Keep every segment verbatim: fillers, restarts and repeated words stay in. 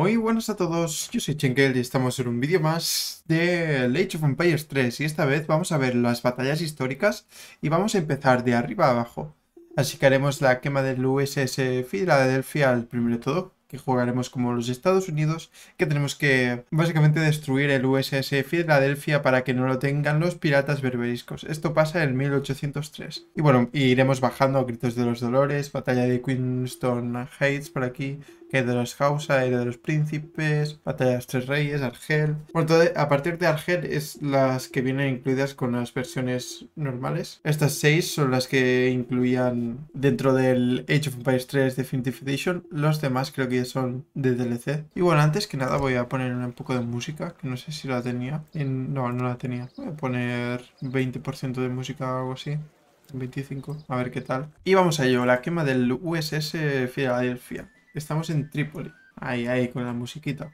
Muy buenas a todos, yo soy Xenkel y estamos en un vídeo más de Age of Empires tres y esta vez vamos a ver las batallas históricas y vamos a empezar de arriba a abajo. Así que haremos la quema del U S S Philadelphia al primero de todo, que jugaremos como los Estados Unidos, que tenemos que básicamente destruir el U S S Philadelphia para que no lo tengan los piratas berberiscos. Esto pasa en mil ochocientos tres. Y bueno, iremos bajando a Gritos de los Dolores, Batalla de Queenston Heights por aquí, que de los Hausas, era de los príncipes, Batalla de los Tres Reyes, Argel. Bueno, todo de, a partir de Argel es las que vienen incluidas con las versiones normales. Estas seis son las que incluían dentro del Age of Empires tres Definitive Edition. Los demás creo que ya son de D L C. Y bueno, antes que nada voy a poner un poco de música, que no sé si la tenía. En, no, no la tenía. Voy a poner veinte por ciento de música o algo así. veinticinco por ciento. A ver qué tal. Y vamos a ello, la quema del U S S Philadelphia. Estamos en Trípoli, ahí, ahí, con la musiquita.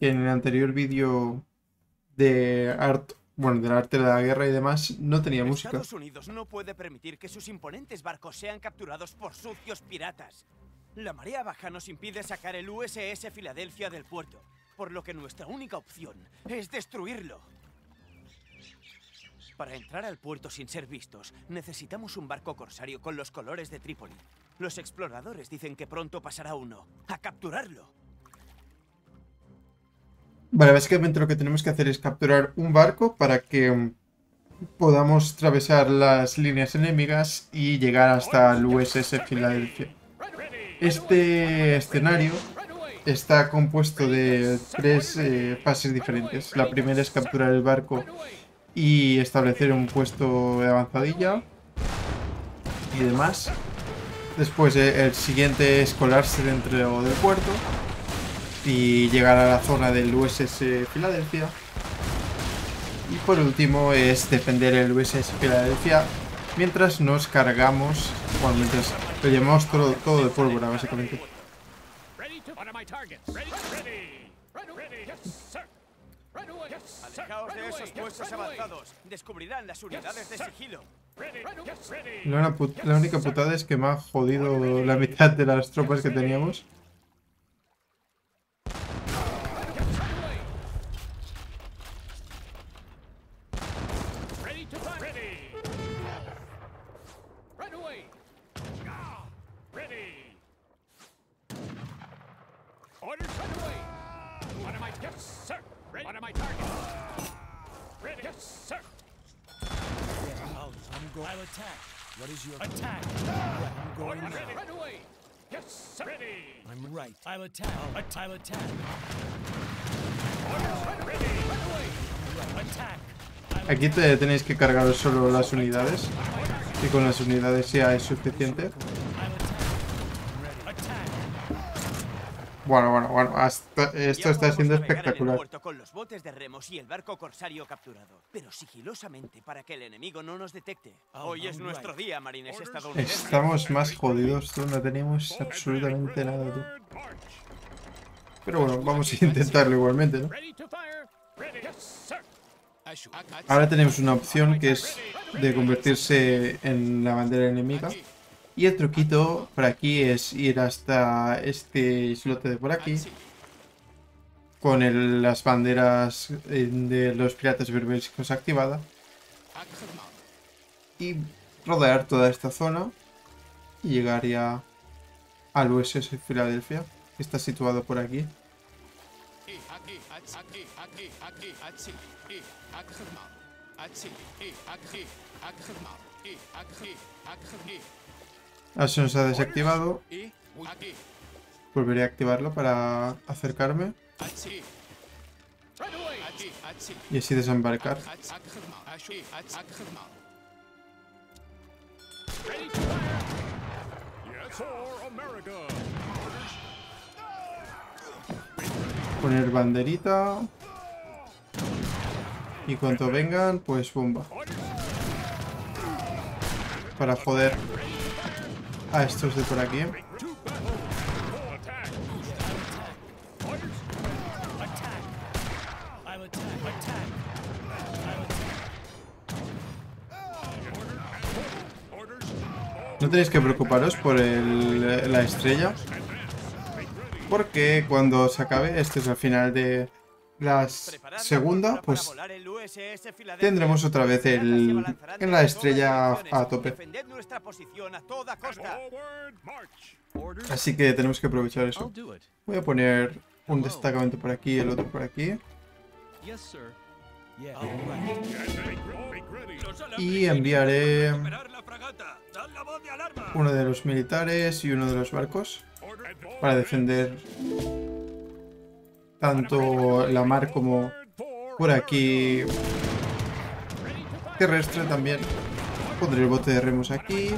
Que en el anterior vídeo de art, bueno, del arte de la guerra y demás, no tenía música. Estados Unidos no puede permitir que sus imponentes barcos sean capturados por sucios piratas. La marea baja nos impide sacar el U S S Philadelphia del puerto, por lo que nuestra única opción es destruirlo. Para entrar al puerto sin ser vistos, necesitamos un barco corsario con los colores de Trípoli. Los exploradores dicen que pronto pasará uno. ¡A capturarlo! Vale, básicamente lo que tenemos que hacer es capturar un barco para que podamos atravesar las líneas enemigas y llegar hasta el U S S Philadelphia. Este escenario está compuesto de tres eh, fases diferentes. La primera es capturar el barco y establecer un puesto de avanzadilla y demás. Después el siguiente es colarse dentro del puerto y llegar a la zona del U S S Philadelphia. Y por último es defender el U S S Philadelphia mientras nos cargamos, bueno, mientras lo llamamos todo, todo de pólvora básicamente. Alejaos de esos puestos avanzados. Descubrirán las unidades de sigilo. La, la única putada es que me ha jodido la mitad de las tropas que teníamos. Aquí te tenéis que cargar solo las unidades, y con las unidades ya es suficiente. Bueno, bueno, bueno, hasta esto está siendo espectacular. Con los botes de remos y el barco corsario capturado, pero sigilosamente para que el enemigo no nos detecte. Hoy es nuestro día, marines estadounidenses. Estamos más jodidos, tú, no tenemos absolutamente nada, tú. Pero bueno, vamos a intentarlo igualmente, ¿no? Ahora tenemos una opción que es de convertirse en la bandera enemiga. Y el truquito por aquí es ir hasta este islote de por aquí con el, las banderas de los piratas berberiscos activada y rodear toda esta zona y llegar ya al U S S Philadelphia, que está situado por aquí. Ah, se nos ha desactivado. Volveré a activarlo para acercarme y así desembarcar. Poner banderita y cuando vengan, pues bomba para joder a estos de por aquí. No tenéis que preocuparos por el, la estrella, Porque cuando se acabe, este es el final de la segunda, pues tendremos otra vez el, en la estrella a tope. Así que tenemos que aprovechar eso. Voy a poner un destacamento por aquí, el otro por aquí. Y enviaré uno de los militares y uno de los barcos para defender tanto la mar como por aquí terrestre también. Pondré el bote de remos aquí.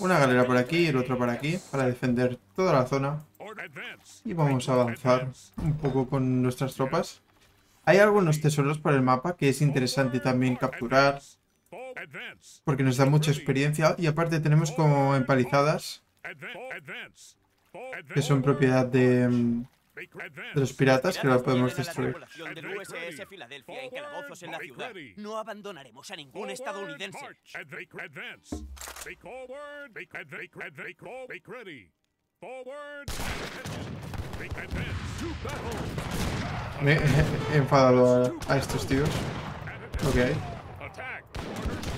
Una galera por aquí y el otro por aquí para defender toda la zona. Y vamos a avanzar un poco con nuestras tropas. Hay algunos tesoros por el mapa que es interesante también capturar, porque nos da mucha experiencia. Y aparte tenemos como empalizadas, que son propiedad de, de los piratas, que las podemos destruir. No abandonaremos a ningún estadounidense. Me he enfadado a, a estos tíos. Ok.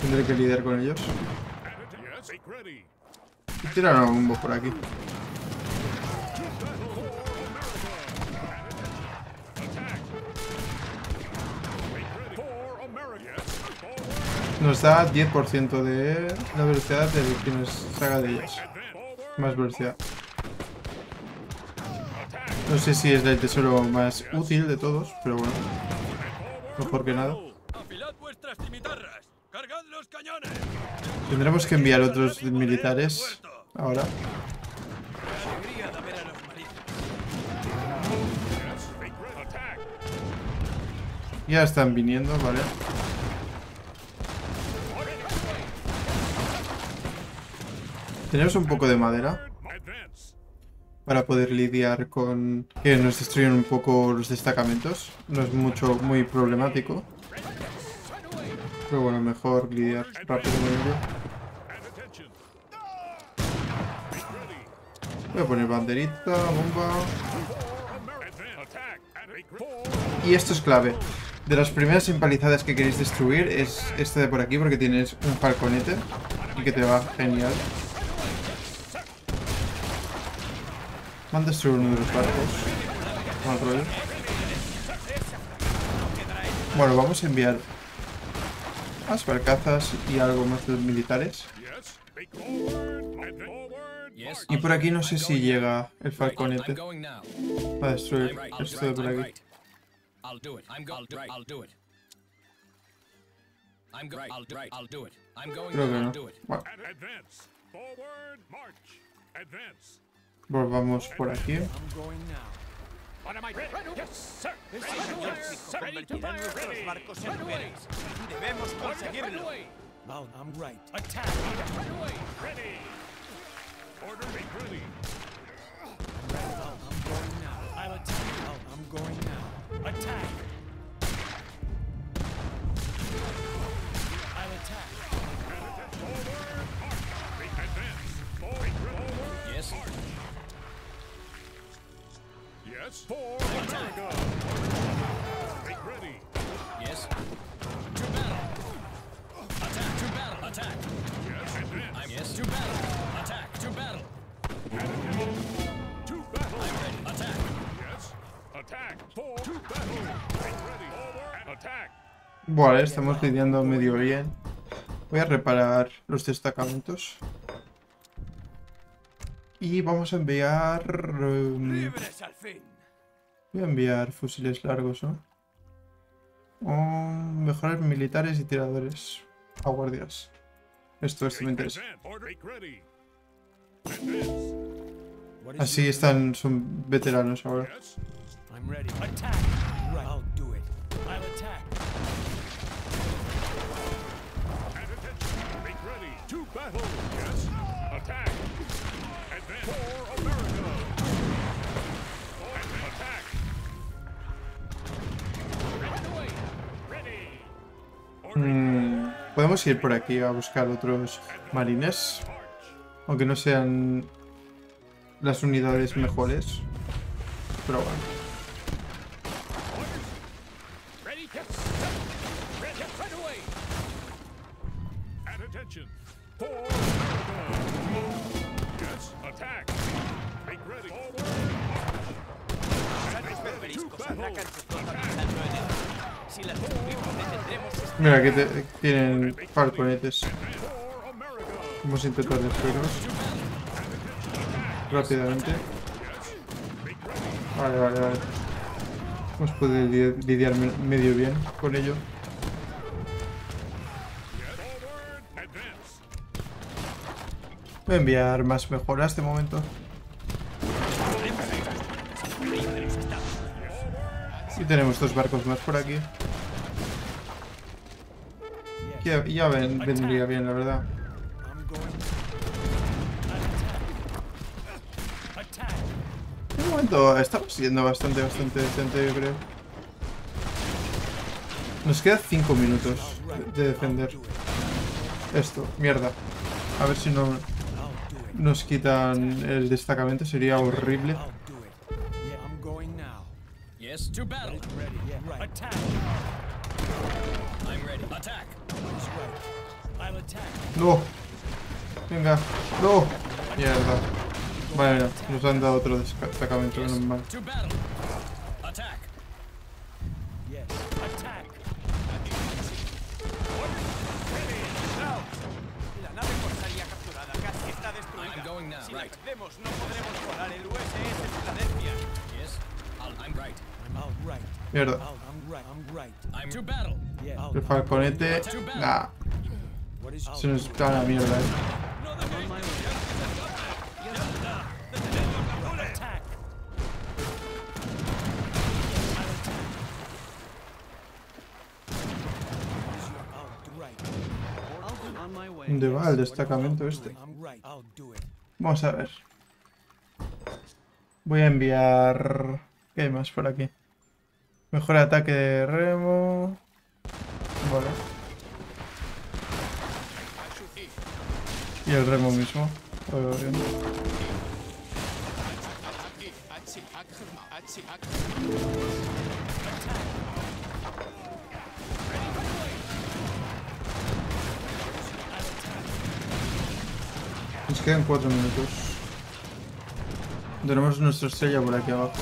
Tendré que lidiar con ellos. Tiraron un bombo por aquí. Nos da diez por ciento de la velocidad de que nos saca de ellas. Más velocidad. No sé si es el tesoro más útil de todos, pero bueno, mejor que nada. Tendremos que enviar otros militares ahora. Ya están viniendo, vale. Tenemos un poco de madera para poder lidiar con que nos destruyen un poco los destacamentos. No es mucho, muy problemático. Pero bueno, mejor lidiar rápido con ello. Voy a poner banderita, bomba. Y esto es clave. De las primeras empalizadas que queréis destruir es esta de por aquí, porque tienes un falconete y que te va genial. Me han destruido uno de los barcos. Mal rollo. Bueno, vamos a enviar más barcazas y algo más de los militares. Y por aquí no sé si llega el falconete para destruir esto de por aquí. Creo que no. Bueno. Volvamos por aquí. Vale, estamos lidiando medio bien. Voy a reparar los destacamentos. Y vamos a enviar... Um, voy a enviar fusiles largos, ¿no? Um, mejorar militares y tiradores a guardias. Esto, esto me interesa. Así están, son veteranos ahora. Podríamos ir por aquí a buscar otros marines, aunque no sean las unidades mejores, pero bueno. Mira, aquí te, tienen par cohetes. Vamos a intentar destruirlos rápidamente. Vale, vale, vale. Hemos podido lidiar medio bien con ello. Voy a enviar más mejoras de momento. Y tenemos dos barcos más por aquí. Ya, ya ven, vendría bien, la verdad. De momento estamos yendo bastante, bastante decente, yo creo. Nos quedan cinco minutos de defender esto. Mierda. A ver si no nos quitan el destacamento. Sería horrible. No. Venga. No. Mierda. Vale, nos han dado otro destacamento, menos mal. Si la perdemos, no podremos volar el U S S Philadelphia. Mierda. El falconete. Nah. Se nos está la mierda, eh. ¿Dónde va el destacamento este? Vamos a ver. Voy a enviar... ¿Qué hay más por aquí? Mejor ataque de remo. Vale. Y el remo mismo. Lo veo bien. Nos quedan cuatro minutos. Tenemos nuestra estrella por aquí abajo.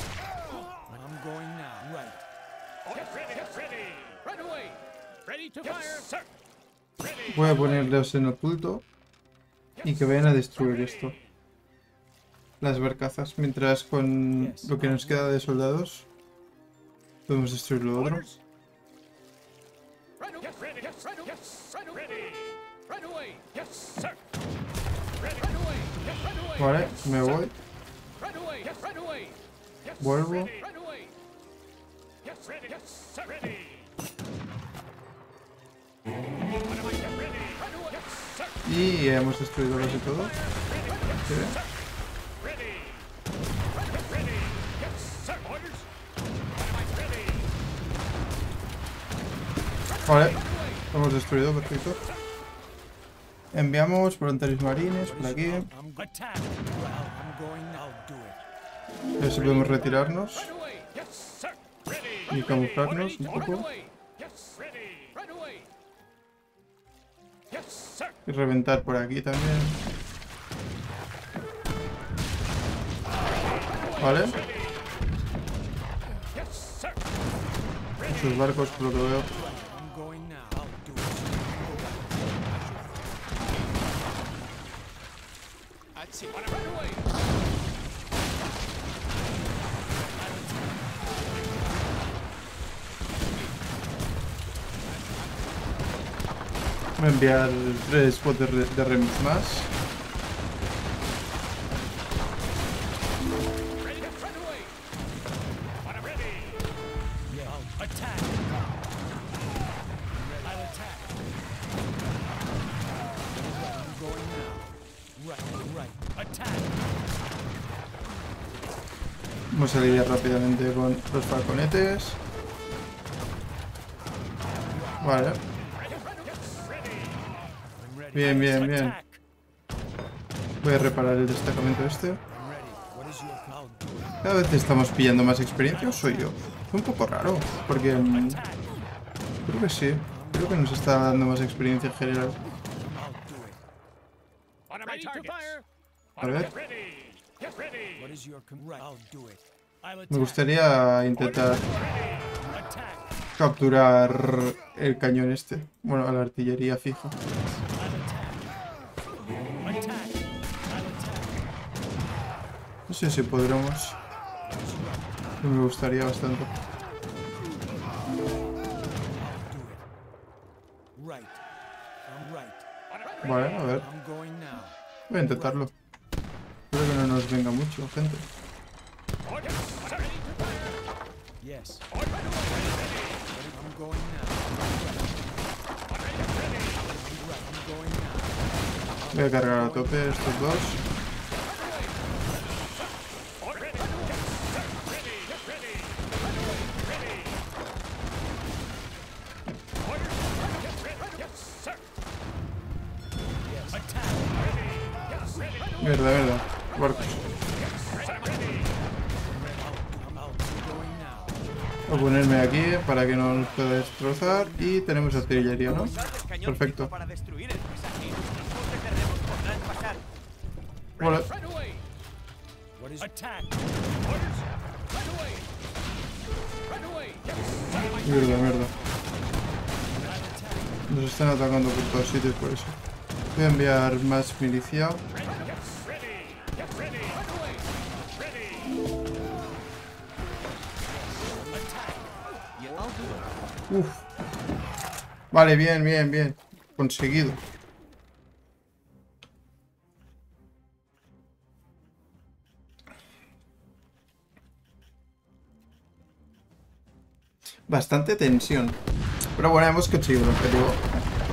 Voy a ponerlos en oculto y que vayan a destruir esto. Las barcazas, mientras con lo que nos queda de soldados podemos destruir lo otro. Vale, me voy. Vuelvo. Y hemos destruido los y todo. Vale, lo hemos destruido, perfecto. Enviamos voluntarios marines por aquí. A ver si podemos retirarnos y camuflarnos un poco. Y reventar por aquí también. Vale. Muchos barcos por lo que veo. Voy a enviar tres spots de remos más. Vamos a lidiar rápidamente con los falconetes. Vale. Bien, bien, bien. Voy a reparar el destacamento este. Cada vez estamos pillando más experiencia, ¿o soy yo? Es un poco raro, porque... Um, creo que sí. Creo que nos está dando más experiencia en general. A ver. Me gustaría intentar capturar el cañón este. Bueno, a la artillería fija. No sé si podremos. Me gustaría bastante. Vale, a ver. Voy a intentarlo. Creo que no nos venga mucho, gente. Voy a cargar a tope estos dos. Verdad, verdad, barcos. Voy a ponerme aquí para que no nos pueda destrozar. Y tenemos artillería, ¿no? Perfecto. Vale. Mierda, mierda. Nos están atacando por todos sitios por eso. Voy a enviar más milicia. Uf. Vale, bien, bien, bien. Conseguido. Bastante tensión. Pero bueno, hemos conseguido el objetivo.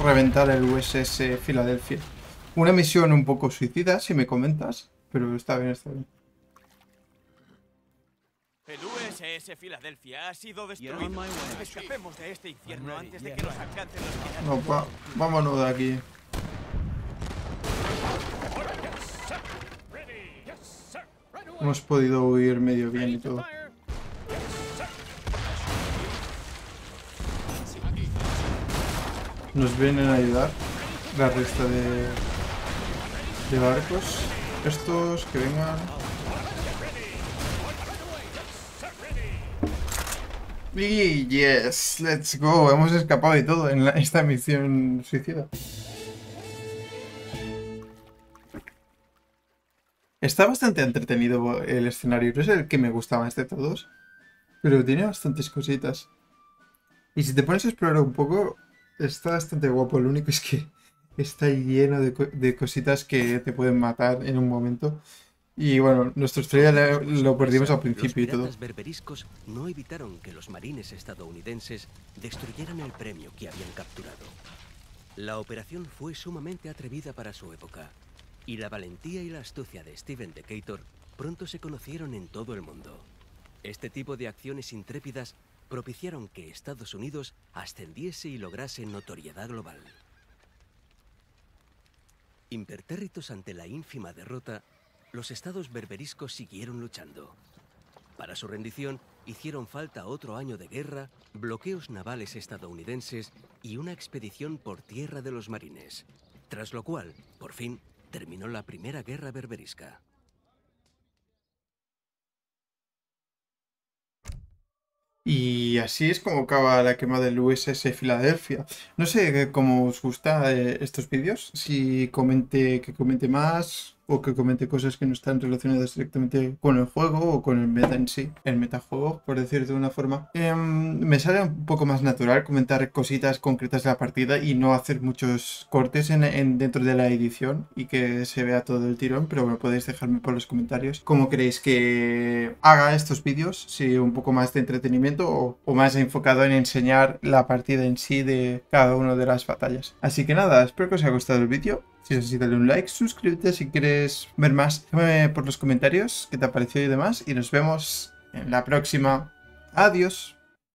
Reventar el U S S Philadelphia. Una misión un poco suicida, si me comentas. Pero está bien, está bien. El U S S Philadelphia ha sido destruido. Escapemos de este infierno antes de que nos alcancen los piratas. Opa, vámonos de aquí. Hemos podido huir medio bien y todo. Nos vienen a ayudar la resta de, de barcos. Estos que vengan. Y yes, let's go. Hemos escapado de todo en la, esta misión suicida. Está bastante entretenido el escenario. No es el que me gusta más de todos, pero tiene bastantes cositas. Y si te pones a explorar un poco, está bastante guapo. Lo único es que está lleno de, co de cositas que te pueden matar en un momento. Y bueno, nuestro estrella lo perdimos al principio y todo. Los piratas berberiscos no evitaron que los marines estadounidenses destruyeran el premio que habían capturado. La operación fue sumamente atrevida para su época, y la valentía y la astucia de Steven Decatur pronto se conocieron en todo el mundo. Este tipo de acciones intrépidas propiciaron que Estados Unidos ascendiese y lograse notoriedad global. Impertérritos ante la ínfima derrota, los estados berberiscos siguieron luchando. Para su rendición hicieron falta otro año de guerra, bloqueos navales estadounidenses y una expedición por tierra de los marines, tras lo cual, por fin, terminó la Primera Guerra Berberisca. Y así es como acaba la quema del U S S Philadelphia. No sé cómo os gusta eh, estos vídeos, si comente que comente más o que comente cosas que no están relacionadas directamente con el juego o con el meta en sí, el metajuego, por decirlo de una forma. Eh, me sale un poco más natural comentar cositas concretas de la partida y no hacer muchos cortes en, en, dentro de la edición y que se vea todo el tirón, pero bueno, podéis dejarme por los comentarios cómo queréis que haga estos vídeos, si un poco más de entretenimiento O, o más enfocado en enseñar la partida en sí de cada una de las batallas. Así que nada, espero que os haya gustado el vídeo. Si es así, dale un like, suscríbete si quieres ver más. Déjame por los comentarios qué te ha parecido y demás. Y nos vemos en la próxima. Adiós.